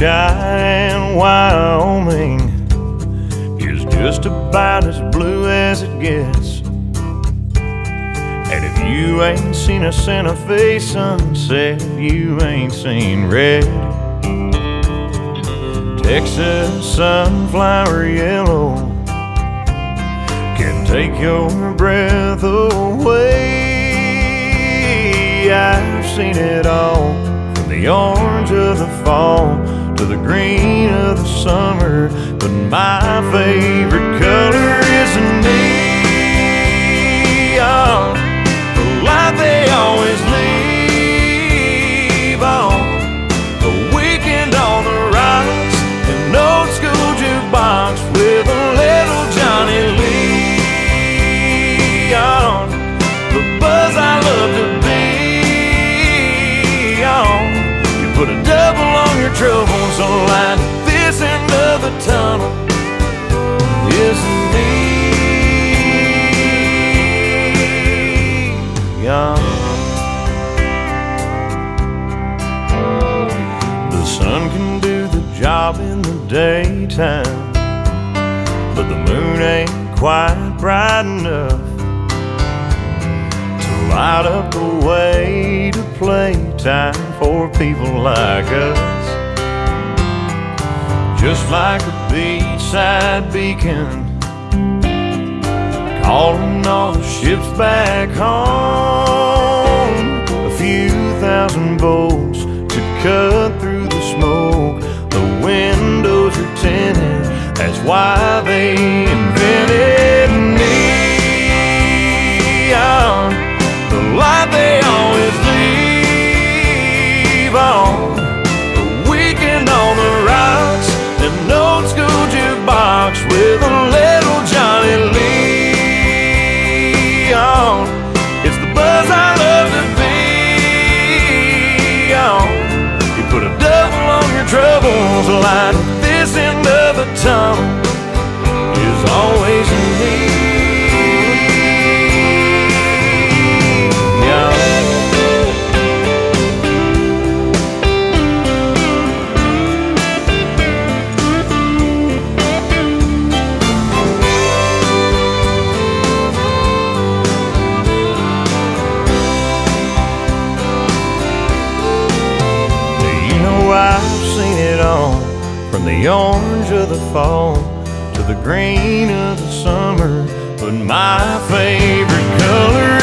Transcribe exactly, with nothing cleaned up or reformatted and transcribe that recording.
Moonshine, Wyoming is just about as blue as it gets. And if you ain't seen a Santa Fe sunset, you ain't seen red. Texas sunflower yellow can take your breath away. I've seen it all, from the orange of the fall to the green of the summer, but my favorite color is neon. The light they always leave on the weekend on the rocks, an old school jukebox with a little Johnny Leon, the buzz I love to be on. You put a double on your trouble, light at this end of the tunnel is neon. The sun can do the job in the daytime, but the moon ain't quite bright enough to light up the way to playtime for people like us. Just like a beachside beacon calling all the ships back home, a few thousand bolts to cut through the smoke. The windows are tinted, that's why they invented neon. The light they always leave on the weekend on the rocks, an old school jukebox with a little Johnny Leon. It's the buzz I love to be on. You put a double on your troubles, the light at this end of the tunnel is always neon. From the orange of the fall to the green of the summer, but my favorite color